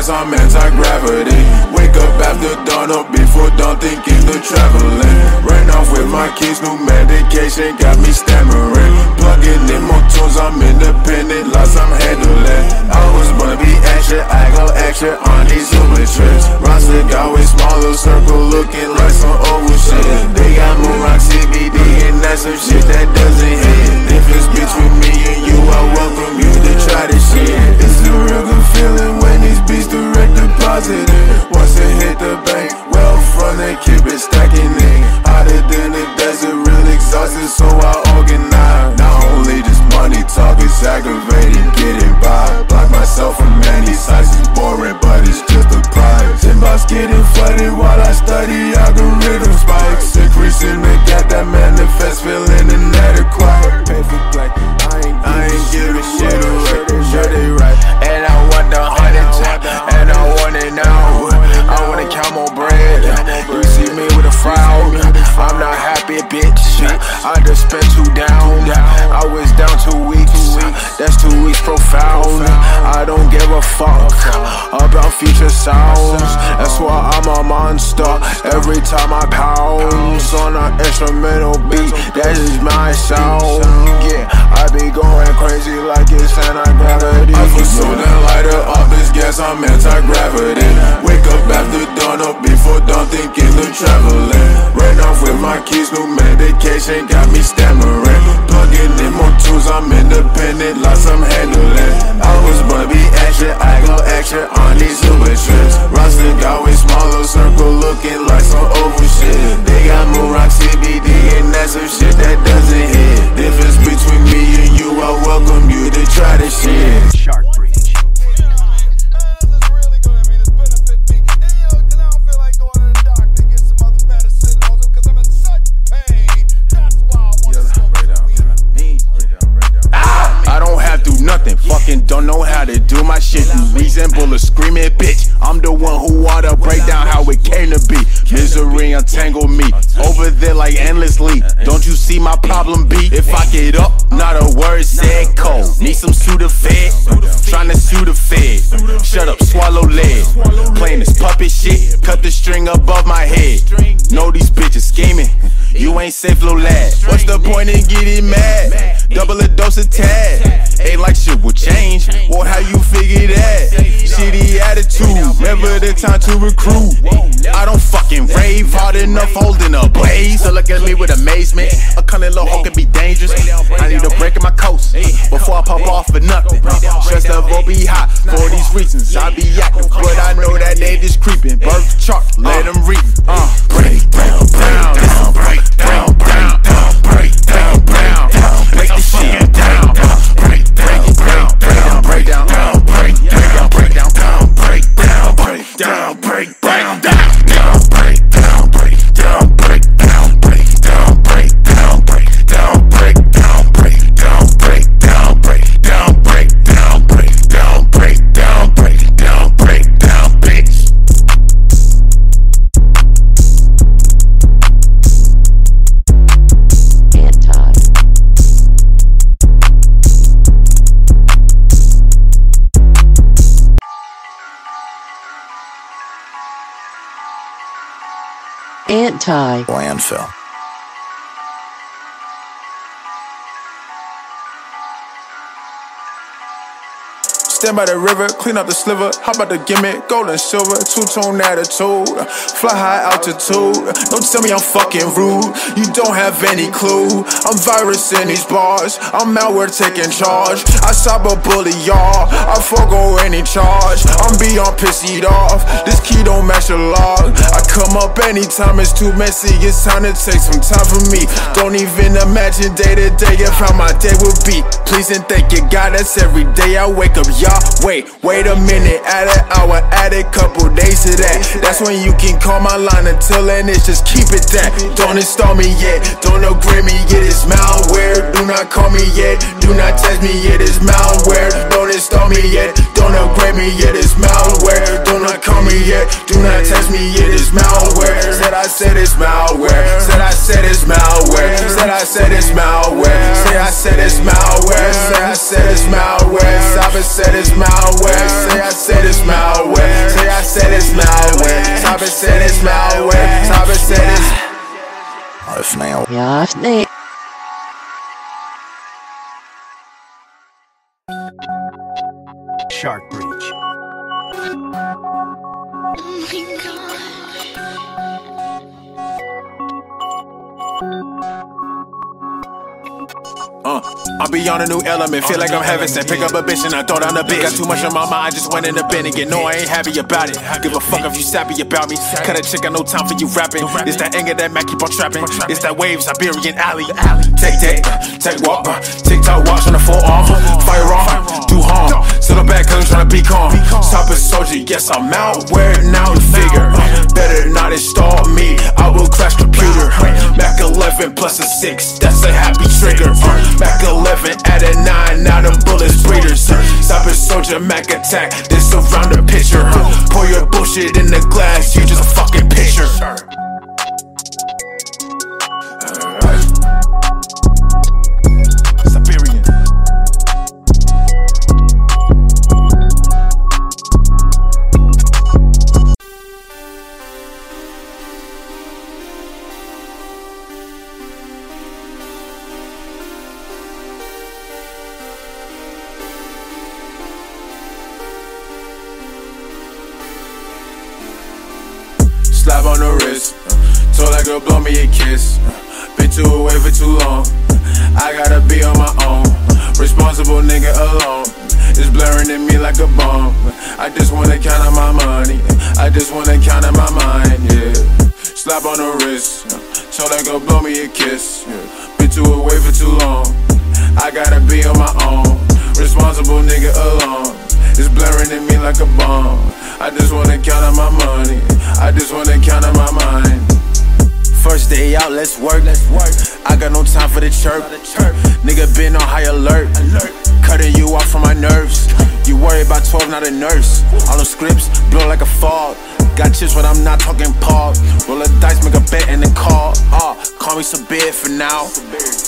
as I'm anti-gravity. Wake up after dawn, up before dawn, thinking of traveling. Ran off with my keys, new medication got me stammering. Plugging in more tunes, I'm independent, lots I'm handling. I was born to be extra, I go extra on these human trips. Roster got way smaller, circle looking like some oval shit. They got more rock CBD and that's some shit that doesn't hit. If it's between me and you, I welcome you to try this shit. It's a real good feeling when these beats direct deposited. Once it hit the bank, well from they keep it stacking it. Hotter than the desert, real exhausted, so I organize. Not only this money talk is aggravating, getting by. Block myself from many sides, it's boring, but it's just a prize. Inbox getting flooded while I study algorithm spikes. Increasing the gap that manifests, feeling inadequate. Pay for black, I ain't giving shit away. Sure they right, and I want the $100, and I want it now. I want a camel bread. You see me with a frown. I'm not happy, bitch. I just spent you down. I was down 2 weeks. That's 2 weeks profound. I don't give a fuck about future sounds. That's why I'm a monster. Every time I pounce on an instrumental beat, that is my sound. Yeah, I be going crazy like it's anti-gravity. I feel so damn lighter off this gas, I'm anti-gravity. Wake up after dawn, up before dawn, thinking of traveling. Ran off with my keys, new medication got me stammering. Plugging in more tunes, I'm independent, lots I'm handling. I was born to be extra, I go extra on these super trips. Roster got way smaller, circle looking like some oval shit. They got more rock CBD and that's some shit that doesn't hit. Difference between me and you, I welcome you to try this shit. Shark breach. Fucking don't know how to do my shit. You resemble a screaming bitch. I'm the one who wanna break down how it came to be. Misery untangle me over there like endlessly. Don't you see my problem be? If I get up, not a word said. Cold, need some Sudafed. Tryna Sudafed. Shut up, swallow lead. Playing this puppet shit. Cut the string above my head. Know these bitches scheming. You ain't safe, little lad. What's the point in getting mad? Double a dose of tad. Ain't like shit will change. Well, how you figure that? Shitty attitude. Remember the time to recruit. I don't fucking rave hard enough holding a blaze. So look at me with amazement. A cunning little hoe can be dangerous. I need a break in my coast before I pop off for nothing. Stress level be high for these reasons. I be active, but I know that they just creeping. Birth chart, let them read. Break down, break down, break down, break down, break down, break down, break the shit down, break down, break down, break down, break down, break down, break down, break down, break down, break down, break down, break down, break down, break down, break down, break down, break down, break down, break down, break down, break down, break down, break down, break down, bitch. Landfill. Stand by the river, clean up the sliver. How about the gimmick? Gold and silver, two-tone attitude, fly high altitude. Don't tell me I'm fucking rude. You don't have any clue. I'm virus in these bars. I'm out, we're taking charge. I stop a bully, y'all. I forego any charge. I'm beyond pissed off. This key don't match your log. I come up anytime, it's too messy. It's time to take some time for me. Don't even imagine day to day if how my day would be. Please and thank you, God. That's every day I wake up, y'all. Wait a minute, add an hour, add a couple days to that. That's when you can call my line until then it's just keep it that. Don't install me yet, don't upgrade me yet, it's malware. Do not call me yet, do not text me yet, it's malware. Don't install me yet, don't upgrade me yet, it's malware. Do not call me yet, do not text me yet, it's malware. Said I said it's malware, said I said it's malware, said I said it's malware, said I said it's malware, said I said it's malware, said I said it's malware. Say I said it's malware. Stop it, send it, smile away. Stop it, send it. Jasne. Shark breach. Oh my God. I be on a new element, feel like I'm heaven sent. Pick up a bitch and I throw down a bitch. Got too much on my mind, I just went in the bin. And you know I ain't happy about it. Give a fuck if you sappy about me. Cut a chick, got no time for you rapping. It's that anger that Mac keep on trapping. It's that wave, Siberian alley. Take walk, TikTok watch on the forearm. Firearm, do harm. Still back, cause I'm trying to be calm. Stop it, soldier, yes I'm out. Where now you figure? Better not install me, I will crash computer. Mac 11 plus a 6, that's a happy trigger. Mac 11 at a 9, now them bullets breeders. Stop it, soldier, Mac attack, this around the picture. Pour your bullshit in the glass, you just a fucking picture. Slap on the wrist, told that girl blow me a kiss. Been too away for too long, I gotta be on my own. Responsible nigga alone, it's blaring at me like a bomb. I just wanna count on my money, I just wanna count on my mind, yeah. Slap on the wrist, told that girl blow me a kiss. Been too away for too long, I gotta be on my own. Responsible nigga alone, it's blaring at me like a bomb. I just wanna count on my money, I just wanna count on my mind. First day out, let's work. I got no time for the chirp. Nigga been on high alert. Cutting you off from my nerves. You worry about 12, not a nurse. All them scripts blow like a fog. Got chips when I'm not talking Paul. Roll a dice, make a bet and then call. Call me Sabir for now.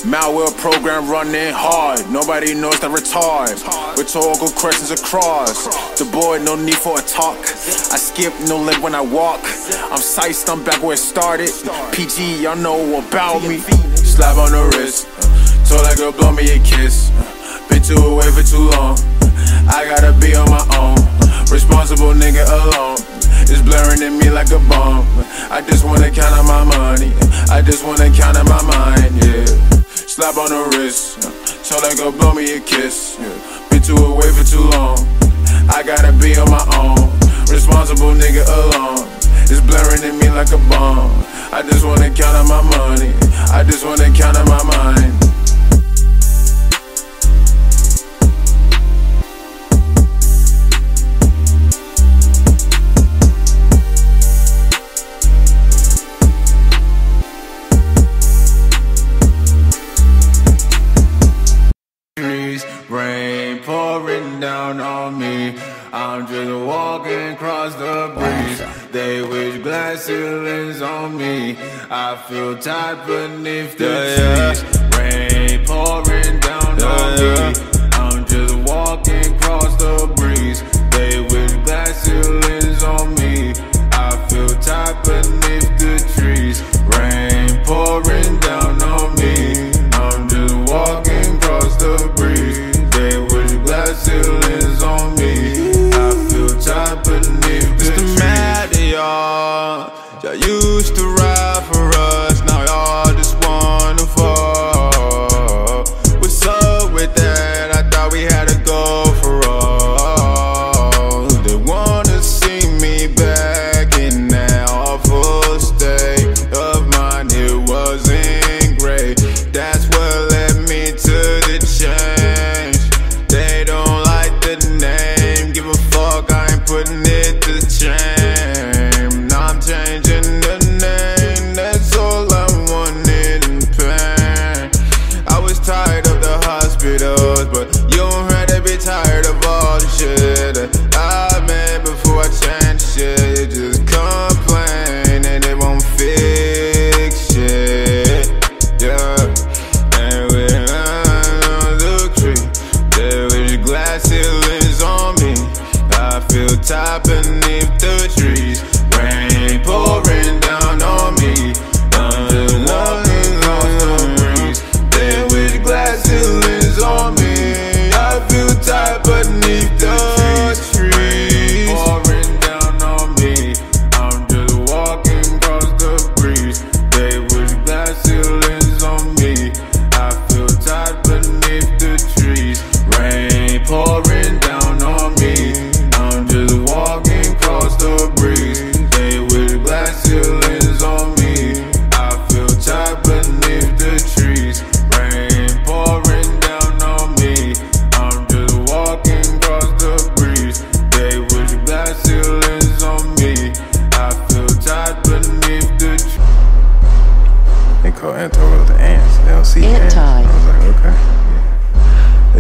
Malware program running hard. Nobody knows that retard. Rhetorical questions across the board, no need for a talk. I skip no leg when I walk. I'm sized, I'm back where it started. PG, y'all know about me. Slap on the wrist, told that girl blow me a kiss. Been too away for too long, I gotta be on my own. Responsible nigga alone, it's blaring at me like a bomb. I just wanna count on my money, I just wanna count on my mind, yeah. Slap on the wrist, told that girl blow me a kiss. Been too away for too long, I gotta be on my own. Responsible nigga alone, it's blaring at me like a bomb. I just wanna count on my money, I just wanna count on my mind. Rain pouring down on me, I'm just walking across the breeze. They wish glass ceilings on me, I feel tight beneath the trees. Rain pouring down on me, I'm just walking across the breeze. They wish glass ceilings on me, I feel tight beneath the trees. Rain pouring down on me, I'm just walking across the breeze. Ceilings on me, I feel tight beneath the trees. Mr. Mad at y'all, y'all used to ride for us, now y'all just wanna fall.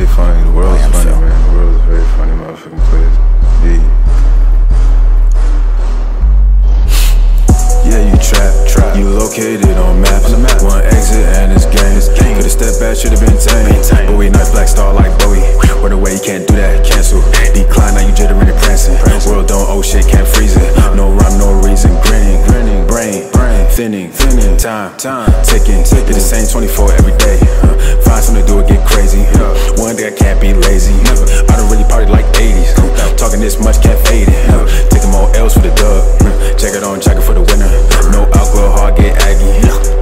They funny. The world's funny, man. The world is a very funny motherfucking place. Yeah, you trap. You located on maps. One exit and it's game. Could've stepped back, should've been tame. But we nice black star like Bowie. Word away, you can't do that, cancel. Decline, now you jittering and prancing. World don't owe shit, can't freeze it. No rhyme, no reason, grinning. Brain, thinning. Time, ticking. The same 24 every day. Find something to do, it get crazy. One day I can't be lazy. I don't really party like 80s. Talking this much, can't fade it. Take them all L's for the dub. Check it on, check it for the winner. No alcohol, get aggy.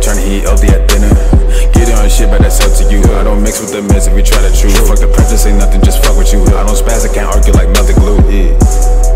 Tryna heat LD at dinner. Get on shit, but that's up to you. I don't mix with the mess if you try to choose. Fuck the preference, ain't nothing, just fuck with you. I don't spaz, I can't argue like melted glue.